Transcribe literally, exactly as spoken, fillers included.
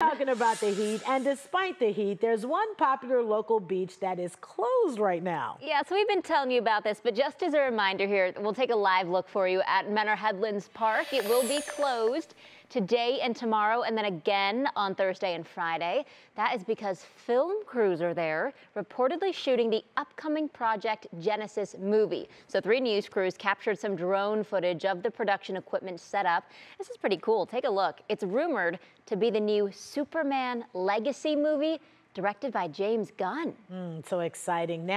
Talking about the heat, and despite the heat, there's one popular local beach that is closed right now. Yeah, so we've been telling you about this, but just as a reminder here, we'll take a live look for you at Mentor Headlands Park. It will be closed today and tomorrow, and then again on Thursday and Friday. That is because film crews are there, reportedly shooting the upcoming Project Genesis movie. So three news crews captured some drone footage of the production equipment set up. This is pretty cool. Take a look. It's rumored to be the new Superman Legacy movie, directed by James Gunn. Mm, so exciting. Now